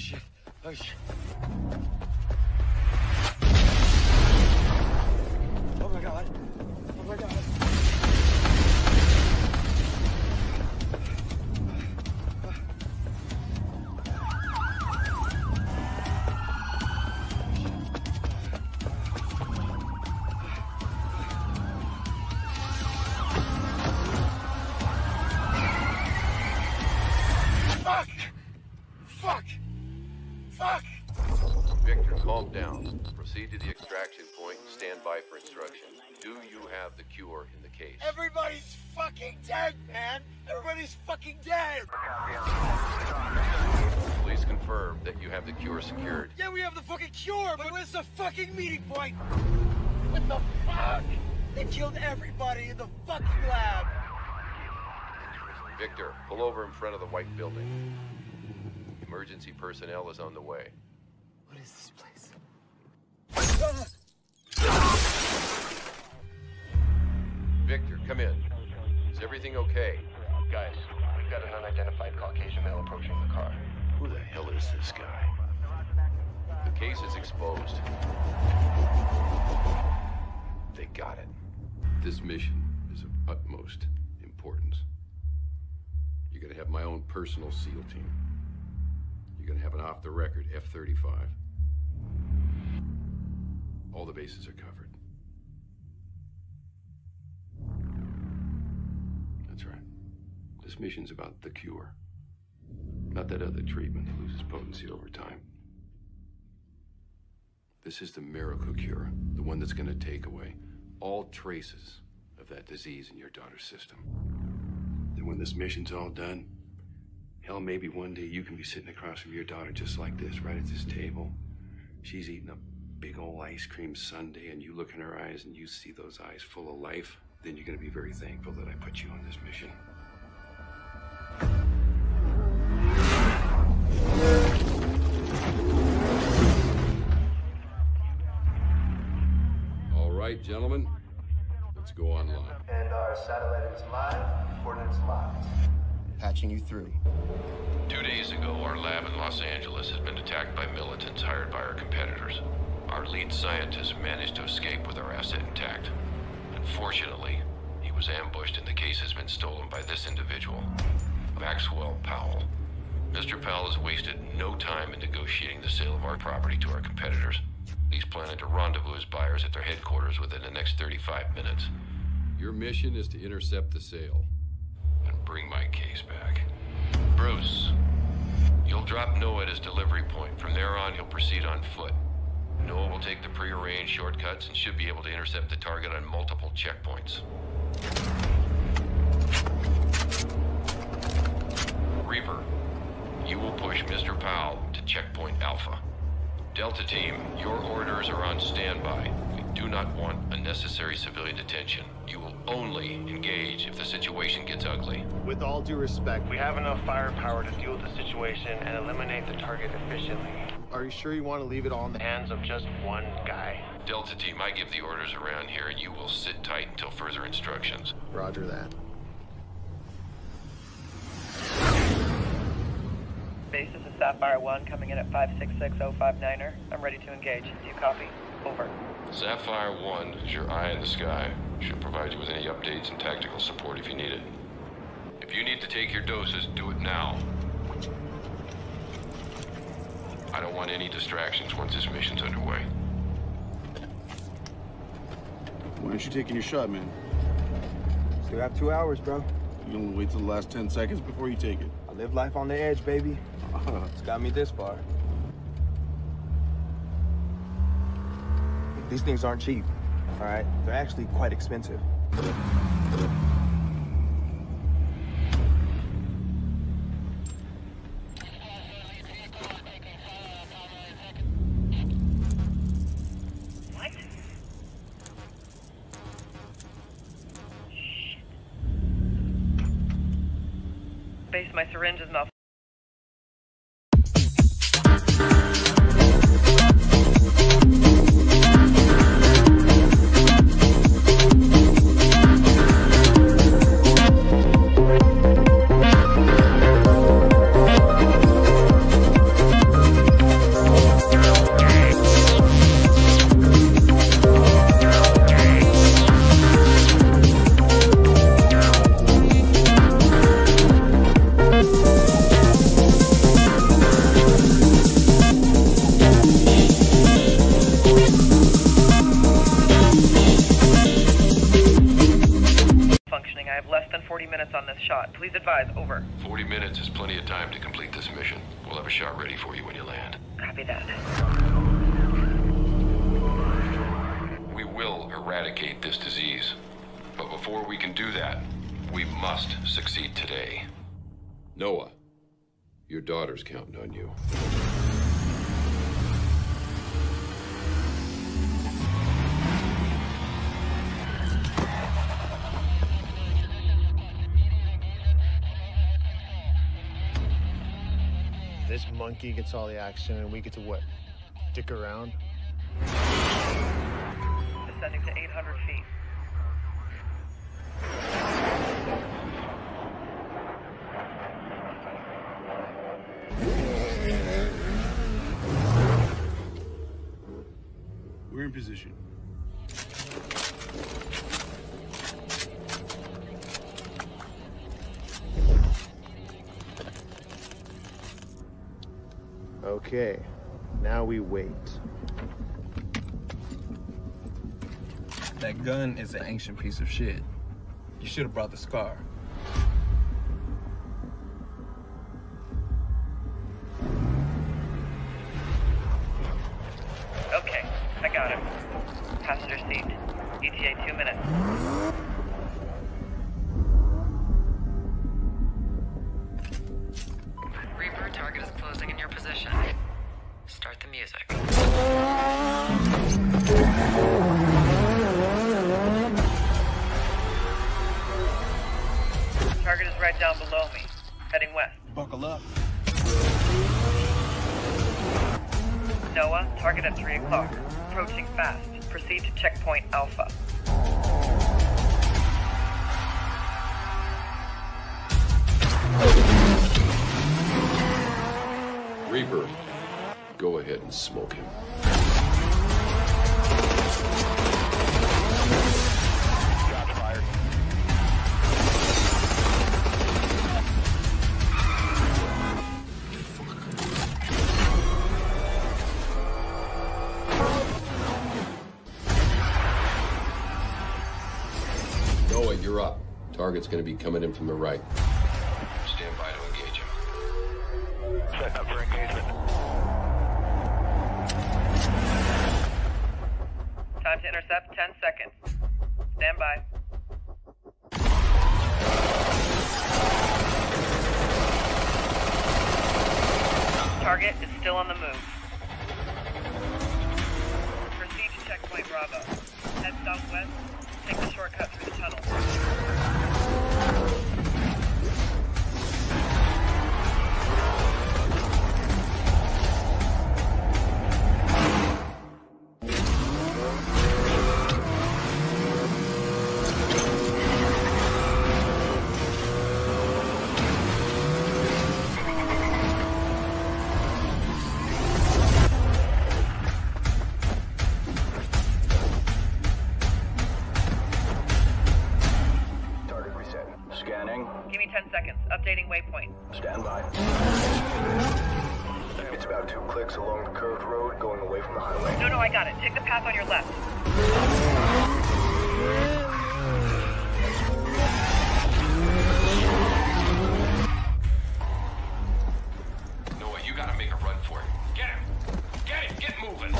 shit. Oh, shit. Oh, my God. Oh, my God. Proceed to the extraction point and stand by for instruction. Do you have the cure in the case? Everybody's fucking dead, man! Everybody's fucking dead! Police confirm that you have the cure secured. Yeah, we have the fucking cure, but where's the fucking meeting point? What the fuck? They killed everybody in the fucking lab! Victor, pull over in front of the white building. Emergency personnel is on the way. What is this place? Victor, come in. Is everything okay? Guys, we've got an unidentified Caucasian male approaching the car. Who the hell is this guy? The case is exposed. They got it. This mission is of utmost importance. You're gonna have my own personal SEAL team. You're gonna have an off-the-record F-35. All the bases are covered. That's right. This mission's about the cure. Not that other treatment that loses potency over time. This is the miracle cure, the one that's gonna take away all traces of that disease in your daughter's system. And when this mission's all done, hell, maybe one day you can be sitting across from your daughter just like this, right at this table. She's eating a big old ice cream sundae, and you look in her eyes and you see those eyes full of life, then you're gonna be very thankful that I put you on this mission. All right, gentlemen, let's go online. And our satellite is live, coordinates locked. Patching you through. 2 days ago, our lab in Los Angeles has been attacked by militants hired by our competitors. Our lead scientist managed to escape with our asset intact. Unfortunately, he was ambushed and the case has been stolen by this individual, Maxwell Powell. Mr. Powell has wasted no time in negotiating the sale of our property to our competitors. He's planning to rendezvous his buyers at their headquarters within the next 35 minutes. Your mission is to intercept the sale. And bring my case back. Bruce, you'll drop Noah at his delivery point. From there on, he'll proceed on foot. Noah will take the prearranged shortcuts and should be able to intercept the target on multiple checkpoints. Reaper, you will push Mr. Powell to checkpoint Alpha. Delta team, your orders are on standby. We do not want unnecessary civilian detention. You will only engage if the situation gets ugly. With all due respect, we have enough firepower to deal with the situation and eliminate the target efficiently. Are you sure you want to leave it all in the hands of just one guy? Delta team, I give the orders around here and you will sit tight until further instructions. Roger that. Base, this is Sapphire 1 coming in at 566059er. I'm ready to engage. Do you copy? Over. Sapphire 1 is your eye in the sky. Should provide you with any updates and tactical support if you need it. If you need to take your doses, do it now. I don't want any distractions once this mission's underway. Why aren't you taking your shot, man? Still have 2 hours, bro. You only wait till the last 10 seconds before you take it. I live life on the edge, baby. It's got me this far. These things aren't cheap, all right? They're actually quite expensive. My syringe is malfunctioning. over. 40 minutes is plenty of time to complete this mission. We'll have a shot ready for you when you land. Copy that. We will eradicate this disease. But before we can do that, we must succeed today. Noah, your daughter's counting on you. This monkey gets all the action and we get to what? Dick around? Descending to 800 feet. We're in position. Okay, now we wait. That gun is an ancient piece of shit. You should have brought the scar. Okay, I got him. Passenger seat. ETA 2 minutes. Reaper, target is closing in your position. Start the music. Target is right down below me, heading west. Buckle up. Noah, target at 3 o'clock. Approaching fast. Proceed to checkpoint Alpha. Reaper, go ahead and smoke him. You're up. Target's going to be coming in from the right. Stand by to engage him. Set up for engagement. Time to intercept, 10 seconds. Stand by. Target is still on the move. Proceed to checkpoint Bravo. Head southwest. Take the shortcut through the tunnel. Give me 10 seconds. Updating waypoint. Stand by. It's about 2 clicks along the curved road going away from the highway. No, I got it. Take the path on your left. Noah, you gotta make a run for it. Get him! Get him! Get moving!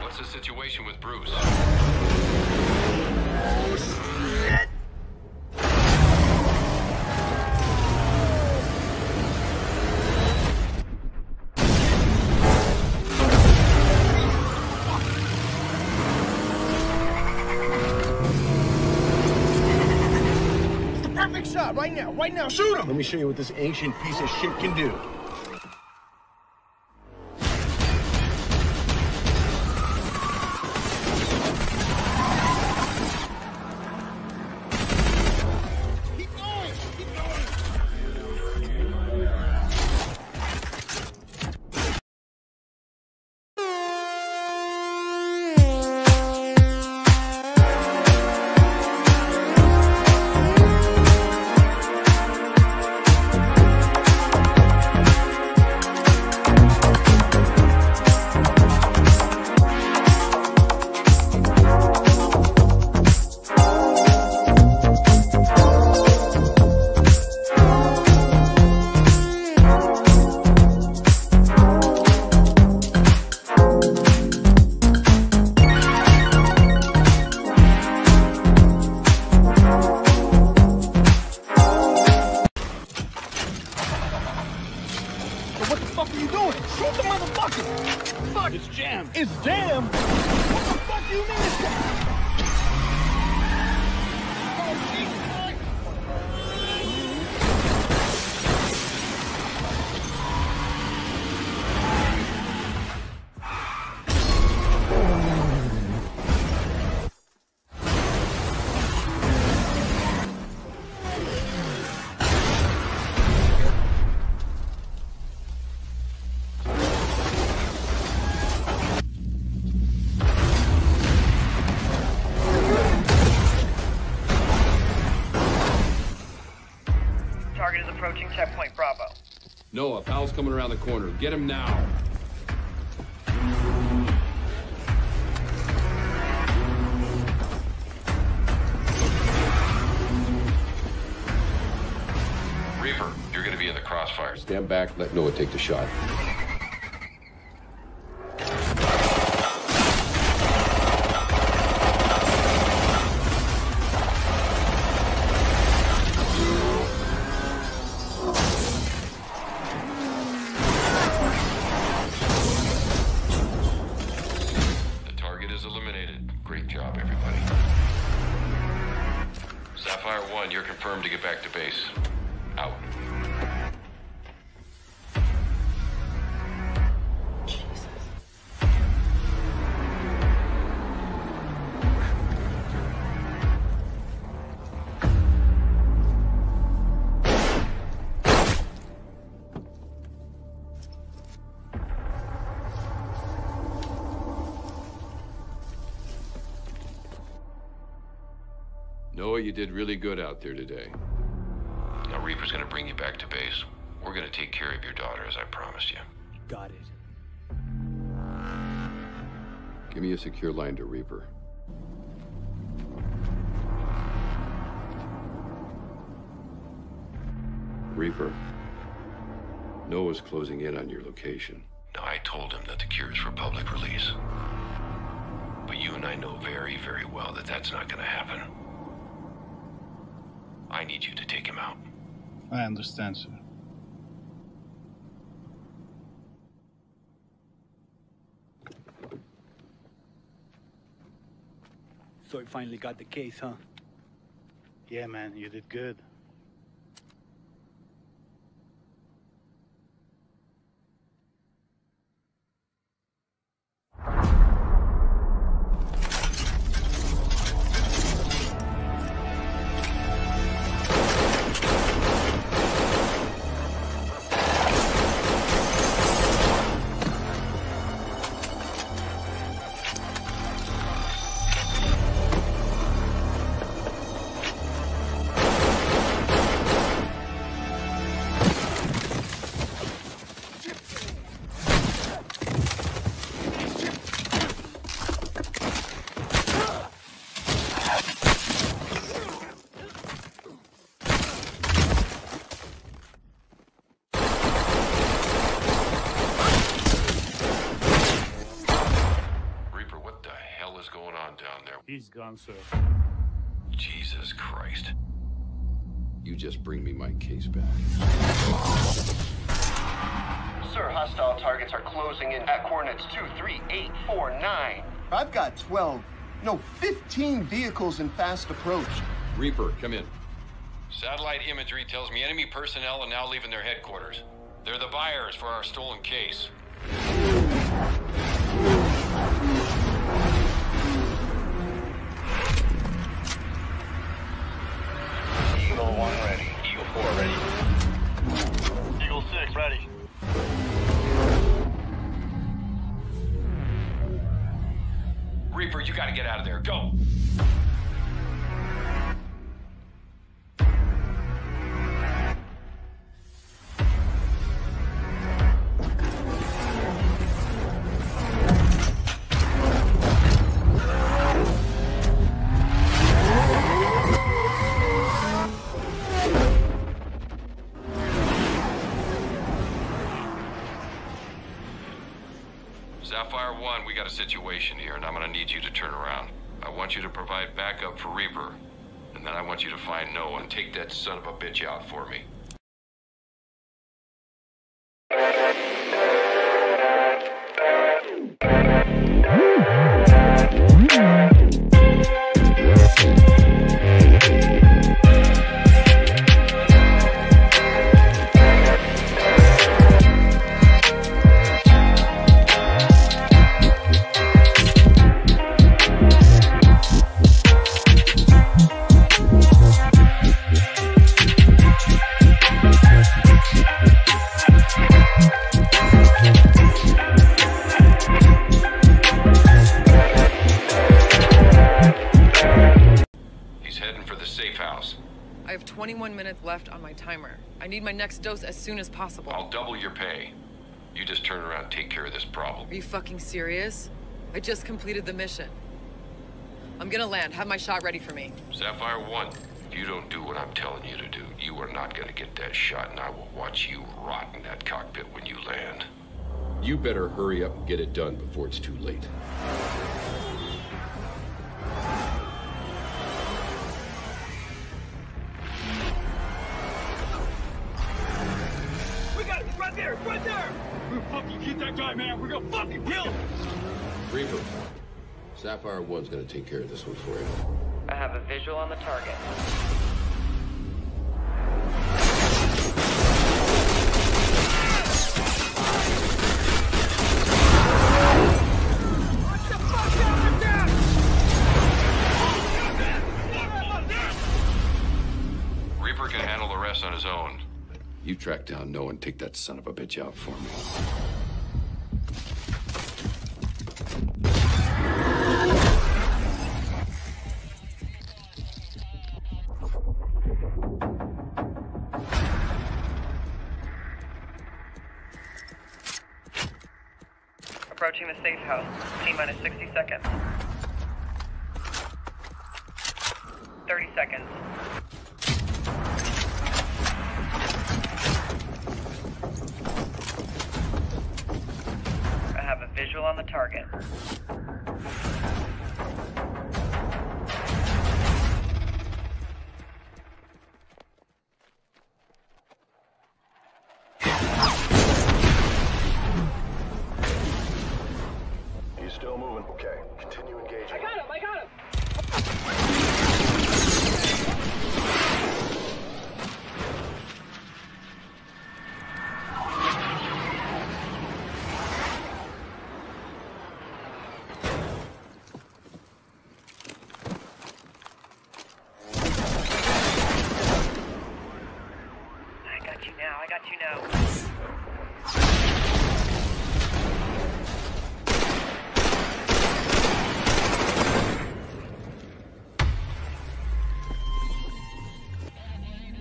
What's the situation with Bruce? Oh, shit. It's the perfect shot! Right now, shoot him! Let me show you what this ancient piece of shit can do. approaching checkpoint Bravo. Noah, Powell's coming around the corner. Get him now. Reaper, you're gonna be in the crossfire. Stand back, let Noah take the shot. Sapphire 1, you're confirmed to get back to base. Out. Jesus. Noah, you did really good out there today. Now Reaper's gonna bring you back to base. We're gonna take care of your daughter, as I promised you. Got it. Give me a secure line to Reaper. Reaper, Noah's closing in on your location. Now, I told him that the cure is for public release. But you and I know very, very well that that's not gonna happen. I need you to take him out. I understand, sir. So you finally got the case, huh? Yeah, man, you did good. He's gone, sir. Jesus Christ. You just bring me my case back. Sir, hostile targets are closing in at coordinates 2, 3, 8, 4, 9. I've got 12, no, 15 vehicles in fast approach. Reaper, come in. Satellite imagery tells me enemy personnel are now leaving their headquarters. They're the buyers for our stolen case. Reaper, you gotta get out of there. Go! Sapphire 1, we got a situation here, and I'm gonna need you to turn around. I want you to provide backup for Reaper, and then I want you to find Noah and take that son of a bitch out for me. I have 21 minutes left on my timer. I need my next dose as soon as possible. I'll double your pay. You just turn around and take care of this problem. Are you fucking serious? I just completed the mission. I'm gonna land. Have my shot ready for me. Sapphire 1, if you don't do what I'm telling you to do, you are not gonna get that shot, and I will watch you rot in that cockpit when you land. You better hurry up and get it done before it's too late. We got him! Right there! Right there! We're gonna fucking get that guy, man! We're gonna fucking kill him! Reaper, Sapphire 1's gonna take care of this one for you. I have a visual on the target. On his own. You track down Noah and take that son of a bitch out for me. Approaching the safe house. T-minus 60 seconds. 30 seconds. Visual on the target. He's still moving. Okay, continue engaging. I got him! I got him!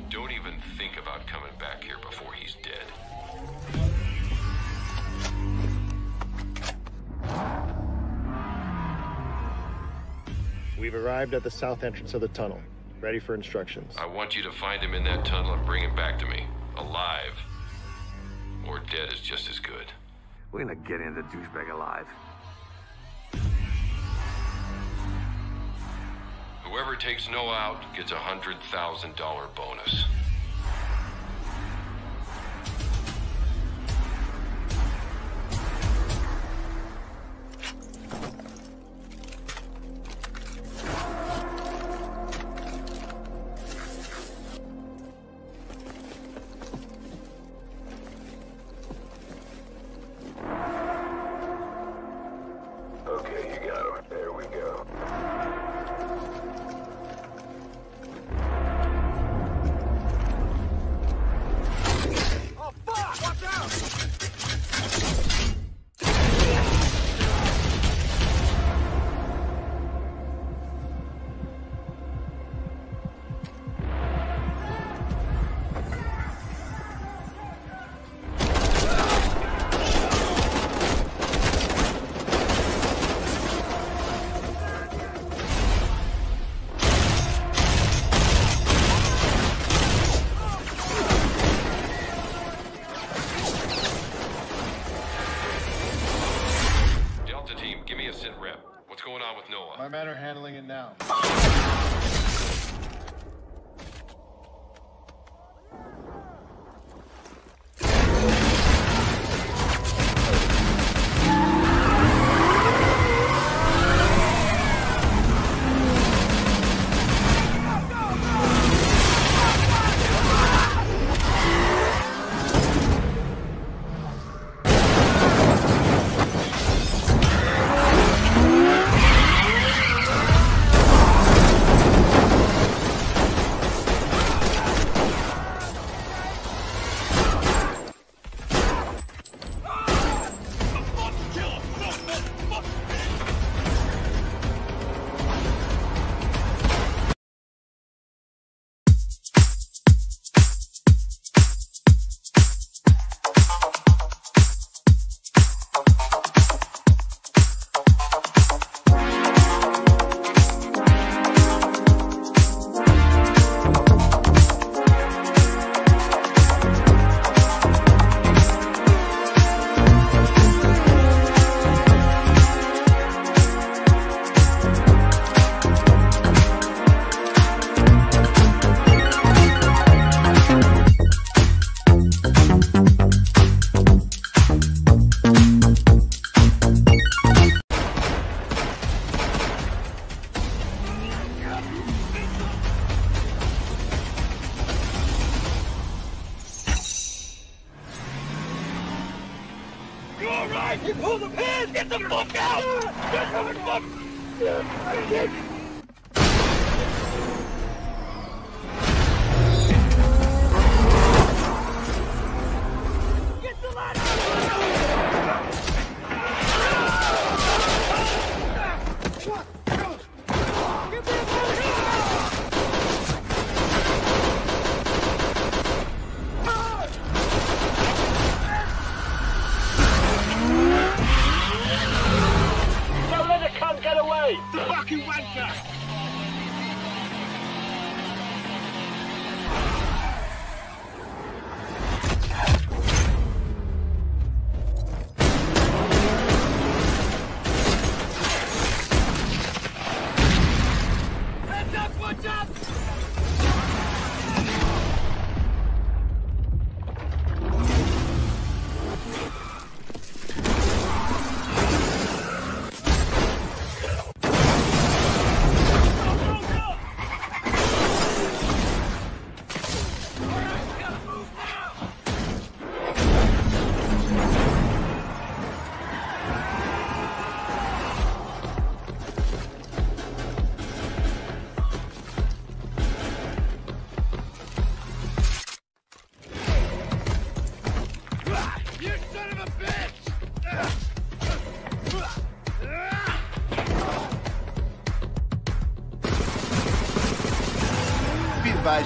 Don't even think about coming back here before he's dead. We've arrived at the south entrance of the tunnel. Ready for instructions. I want you to find him in that tunnel and bring him back to me. Alive. Or dead is just as good. We're gonna get in the douchebag alive. Whoever takes Noah out gets a $100,000 bonus. My men are handling it now. If you pull the pin, get the fuck out! Get the fuck! Yeah.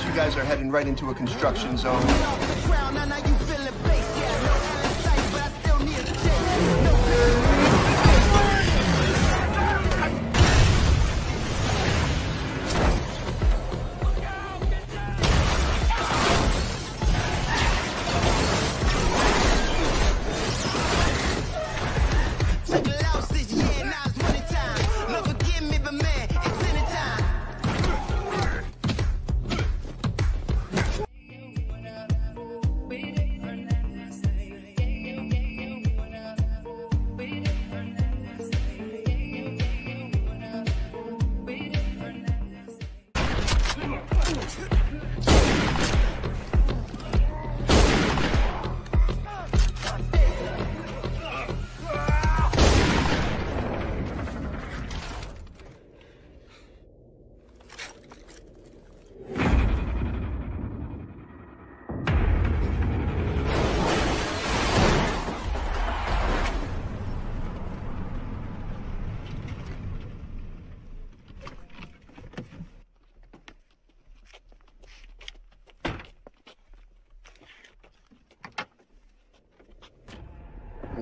You guys are heading right into a construction zone.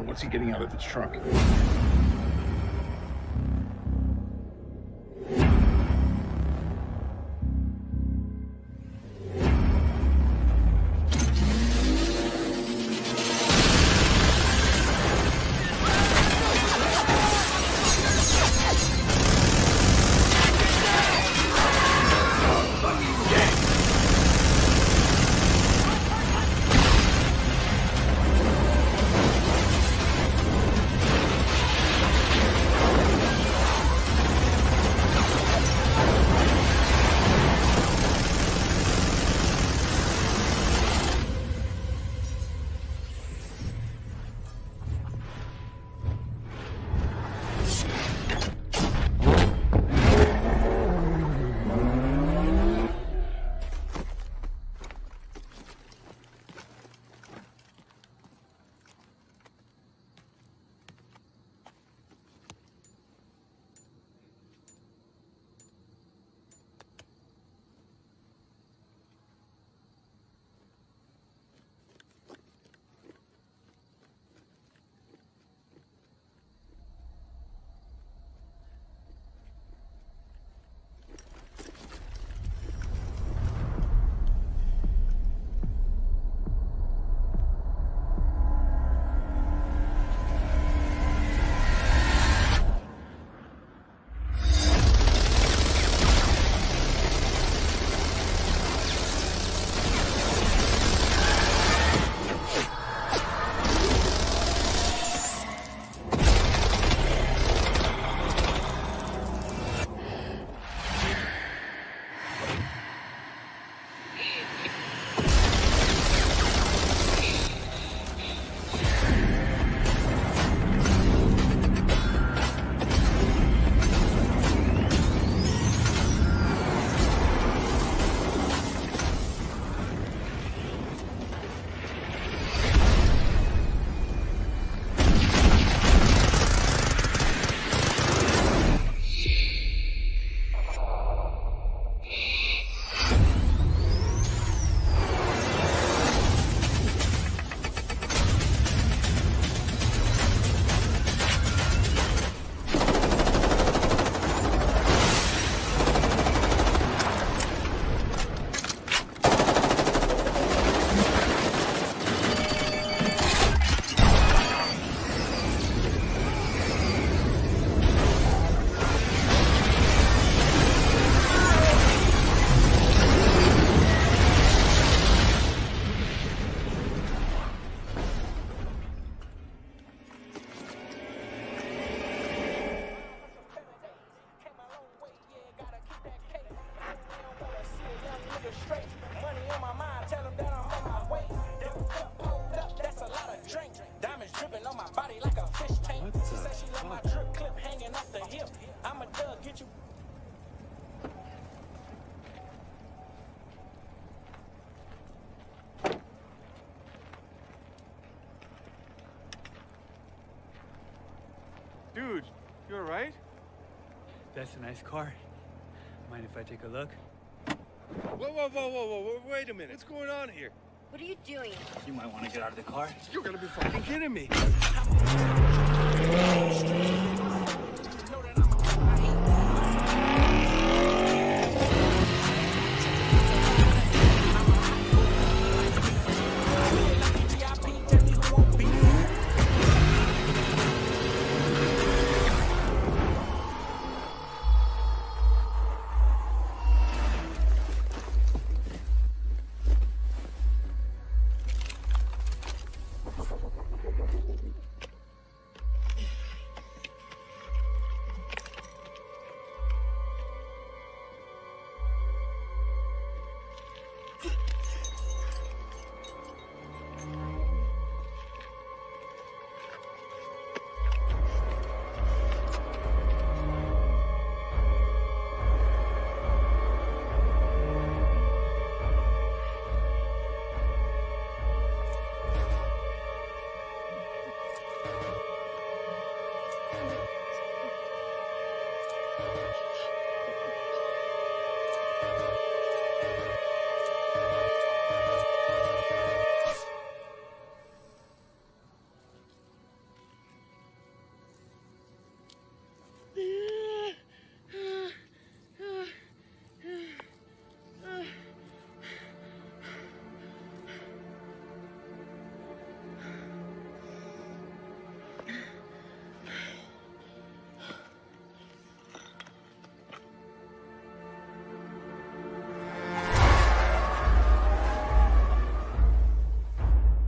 What's he getting out of this truck? straight. Money on my mind, tell them that I'm on my way. Double cup, hold up, that's a lot of drink. Diamonds dripping on my body like a fish tank. She said she love my drip clip hanging off the hip. I'm a thug, get you. Dude, you alright? That's a nice car. Mind if I take a look? Whoa, whoa, whoa, whoa, whoa, wait a minute. What's going on here? What are you doing? You might want to get out of the car. You're gonna be fucking kidding me.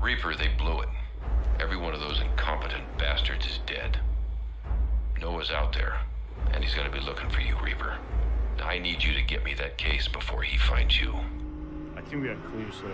Reaper, they blew it. Every one of those incompetent bastards is dead. Noah's out there, and he's gonna be looking for you, Reaper. I need you to get me that case before he finds you. I think we are clear, sir.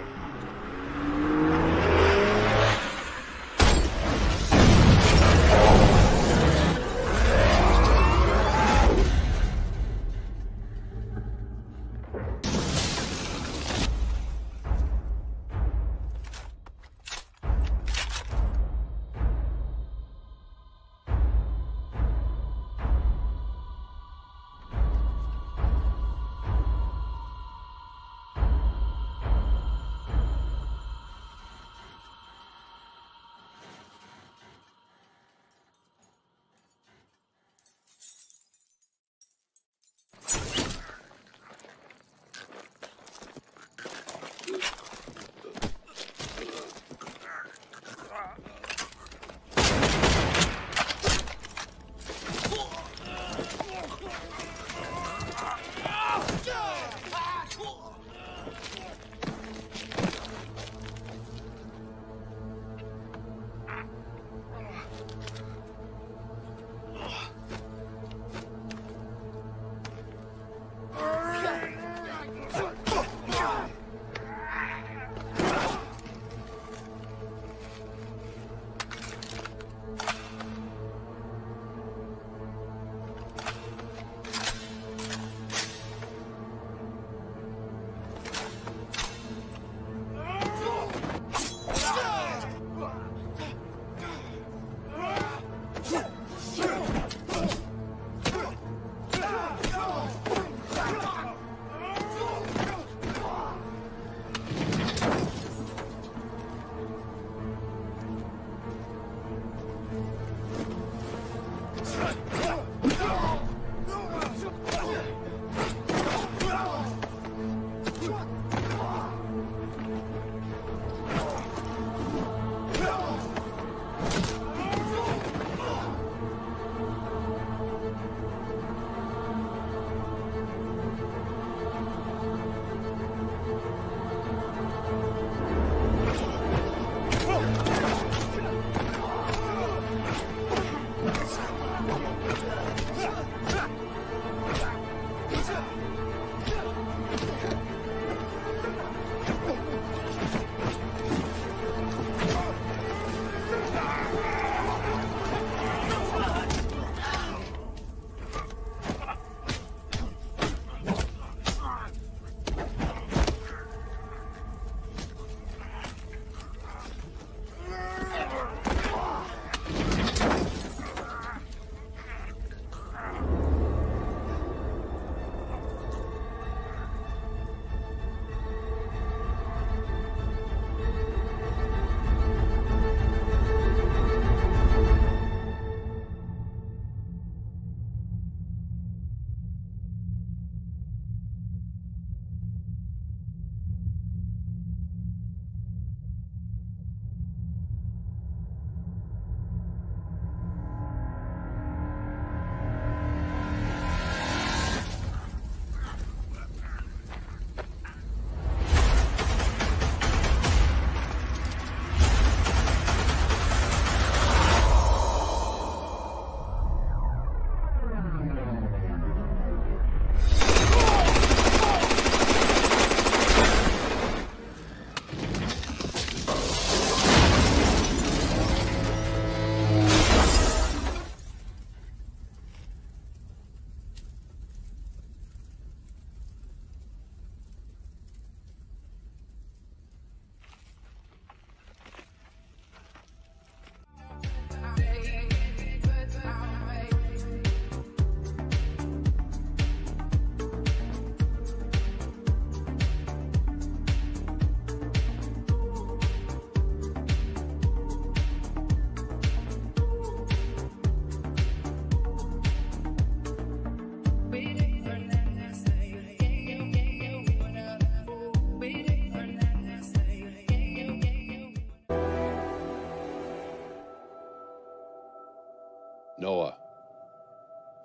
Noah,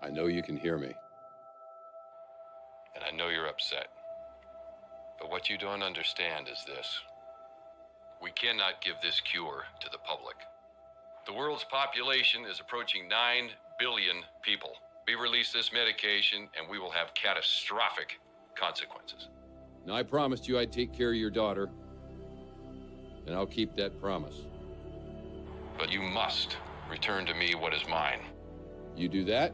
I know you can hear me. And I know you're upset. But what you don't understand is this. We cannot give this cure to the public. The world's population is approaching 9 billion people. We release this medication and we will have catastrophic consequences. Now, I promised you I'd take care of your daughter, and I'll keep that promise. But you must return to me what is mine. You do that,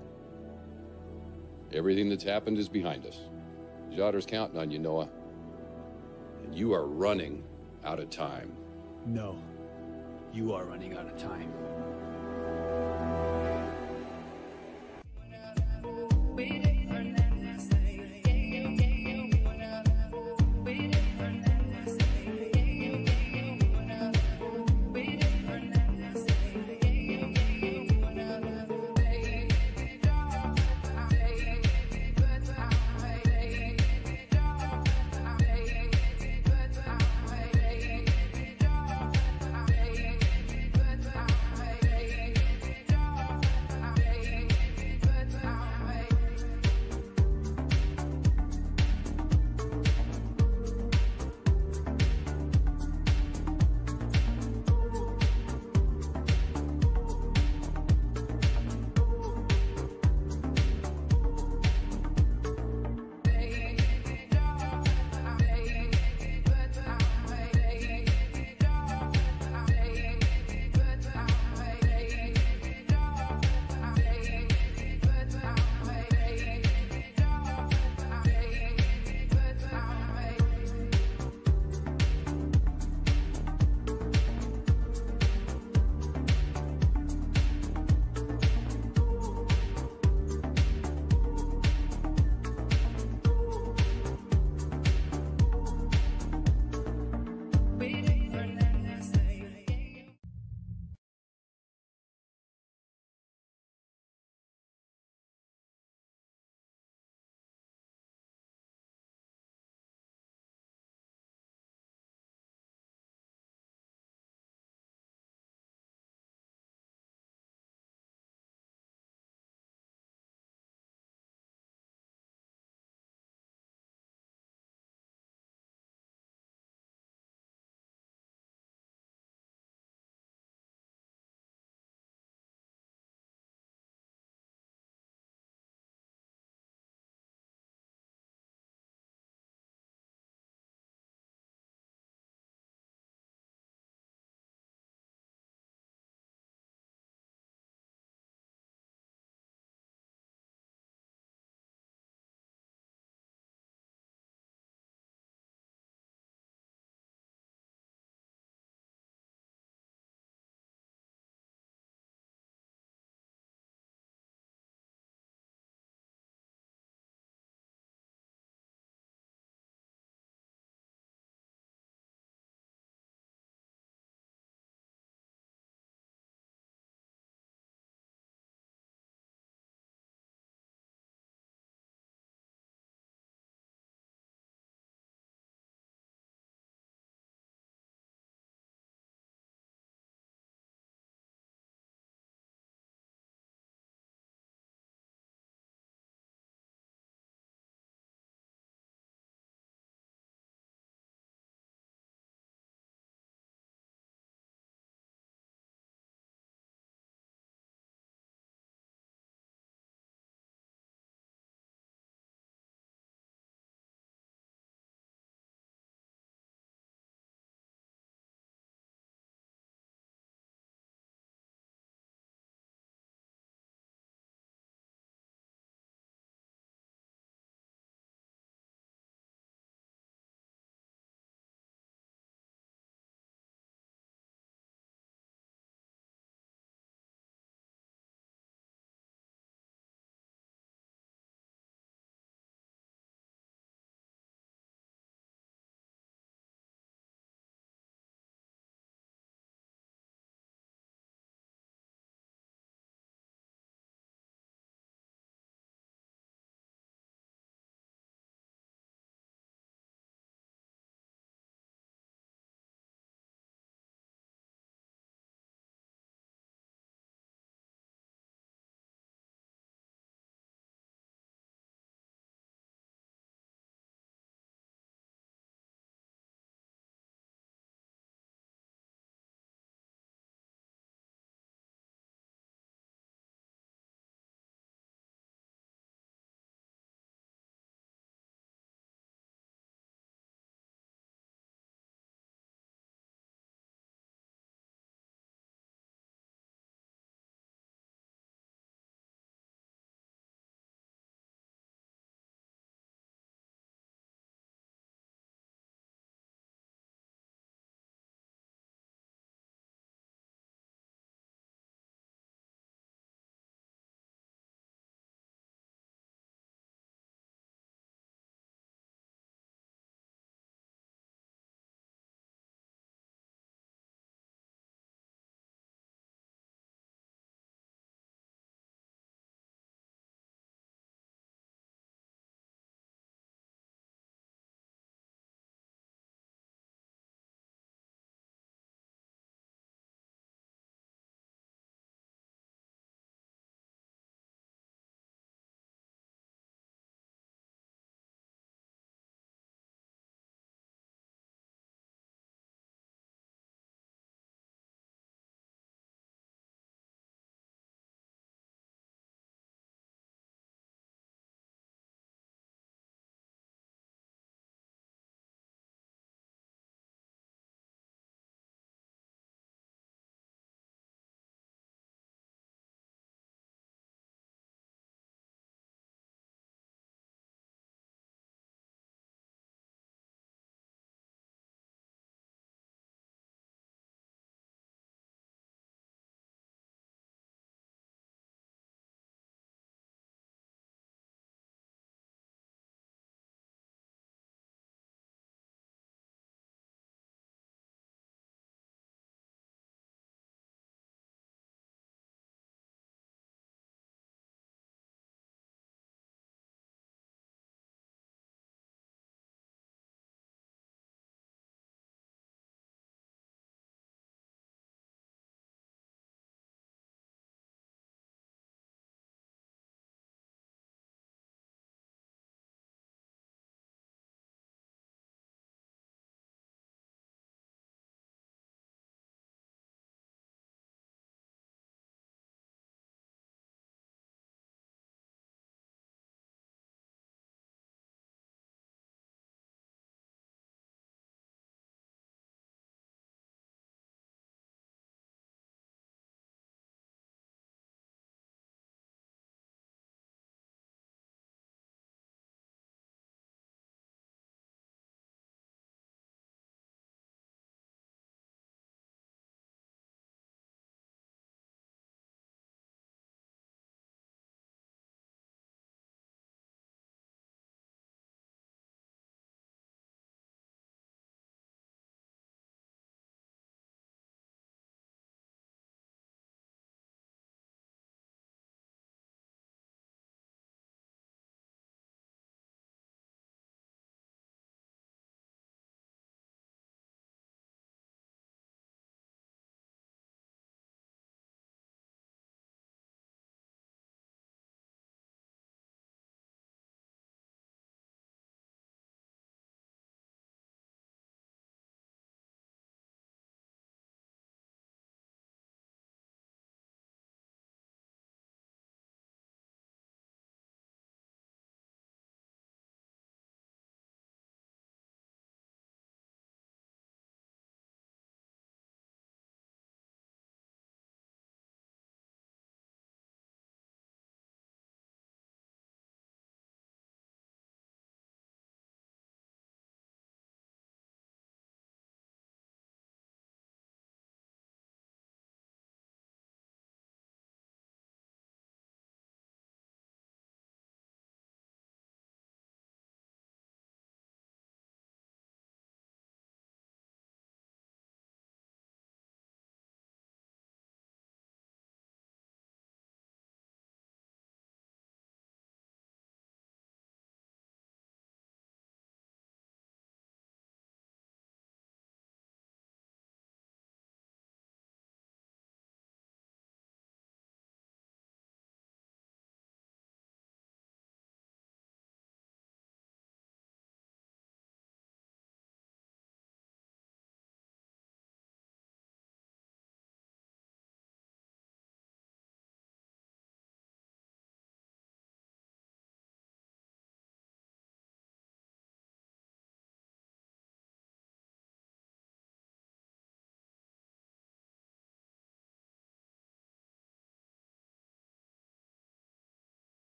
everything that's happened is behind us. Your daughter's counting on you, Noah. And you are running out of time. No, you are running out of time.